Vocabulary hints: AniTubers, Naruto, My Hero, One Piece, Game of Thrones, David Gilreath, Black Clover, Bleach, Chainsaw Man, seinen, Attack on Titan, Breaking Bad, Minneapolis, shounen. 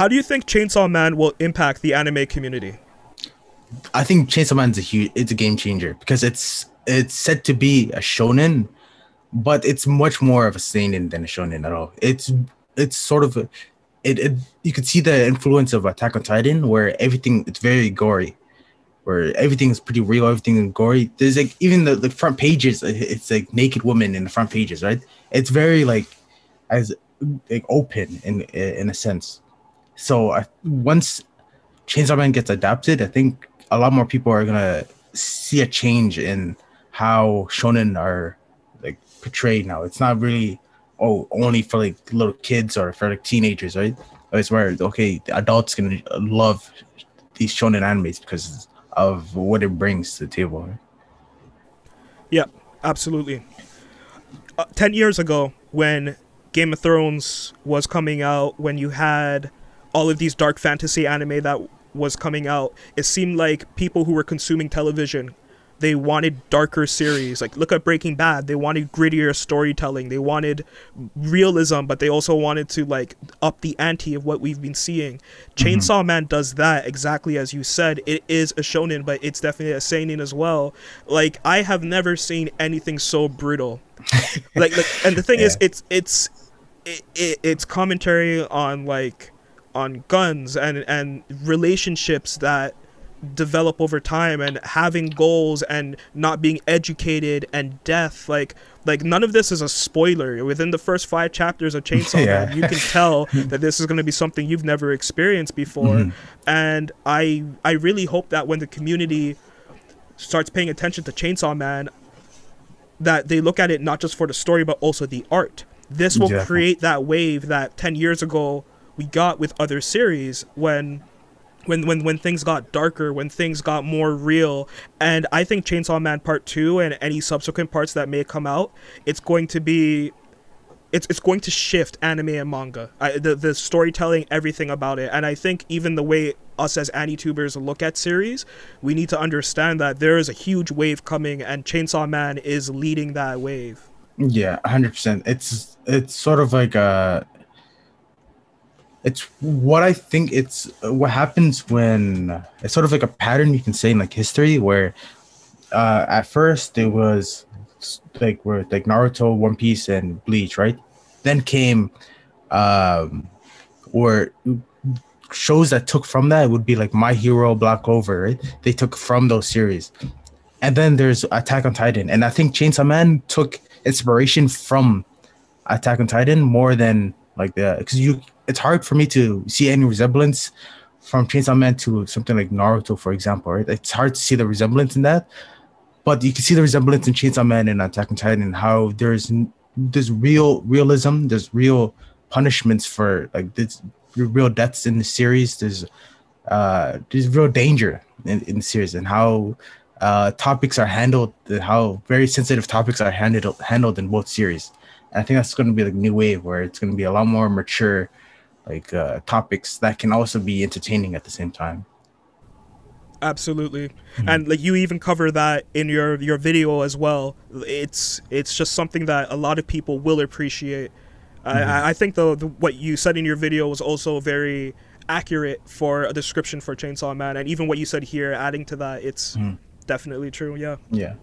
How do you think Chainsaw Man will impact the anime community? I think Chainsaw Man is a game changer, because it's said to be a shonen, but it's much more of a seinen than a shonen at all. It's sort of you could see the influence of Attack on Titan, where everything it's very gory, where everything is pretty real, everything is gory. There's like even the front pages, it's like naked women in the front pages, right? It's very like open in a sense. So once Chainsaw Man gets adapted, I think a lot more people are gonna see a change in how shonen are like portrayed now. It's not really only for like little kids or for like teenagers, right? It's where the adults gonna love these shonen animes because of what it brings to the table. Right? Yeah, absolutely. 10 years ago, when Game of Thrones was coming out, when you had all of these dark fantasy anime that was coming out, it seemed like people who were consuming television, they wanted darker series. Like, look at Breaking Bad. They wanted grittier storytelling. They wanted realism, but they also wanted to, like, up the ante of what we've been seeing. Chainsaw Man does that exactly as you said. It is a shonen, but it's definitely a seinen as well. Like, I have never seen anything so brutal. And the thing is, it's commentary on, like, on guns and relationships that develop over time, and having goals and not being educated, and death. Like none of this is a spoiler. Within the first 5 chapters of Chainsaw Man, you can tell that this is going to be something you've never experienced before. And I really hope that when the community starts paying attention to Chainsaw Man, that they look at it not just for the story but also the art. This will create that wave that 10 years ago we got with other series, when things got darker, when things got more real. And I think Chainsaw Man Part 2 and any subsequent parts that may come out, it's going to shift anime and manga. The storytelling, everything about it. And I think even the way us as AniTubers look at series, we need to understand that there is a huge wave coming, and Chainsaw Man is leading that wave. Yeah, 100%. It's sort of like a... It's what I think it's what happens when it's sort of like a pattern you can say in like history, where at first it was like Naruto, One Piece, and Bleach, right? Then came or shows that took from that would be like My Hero, Black Clover, right? They took from those series. And then there's Attack on Titan. And I think Chainsaw Man took inspiration from Attack on Titan more than like the, because it's hard for me to see any resemblance from Chainsaw Man to something like Naruto, for example, right? It's hard to see the resemblance in that, but you can see the resemblance in Chainsaw Man and Attack on Titan, how there's real realism, there's real punishments for like there's real deaths in the series, there's real danger in the series, and how topics are handled, how very sensitive topics are handled in both series. And I think that's going to be the new wave, where it's going to be a lot more mature like topics that can also be entertaining at the same time. Absolutely. And like you even cover that in your video as well. It's just something that a lot of people will appreciate. I think the what you said in your video was also very accurate for a description for Chainsaw Man, and even what you said here, adding to that, it's definitely true. Yeah.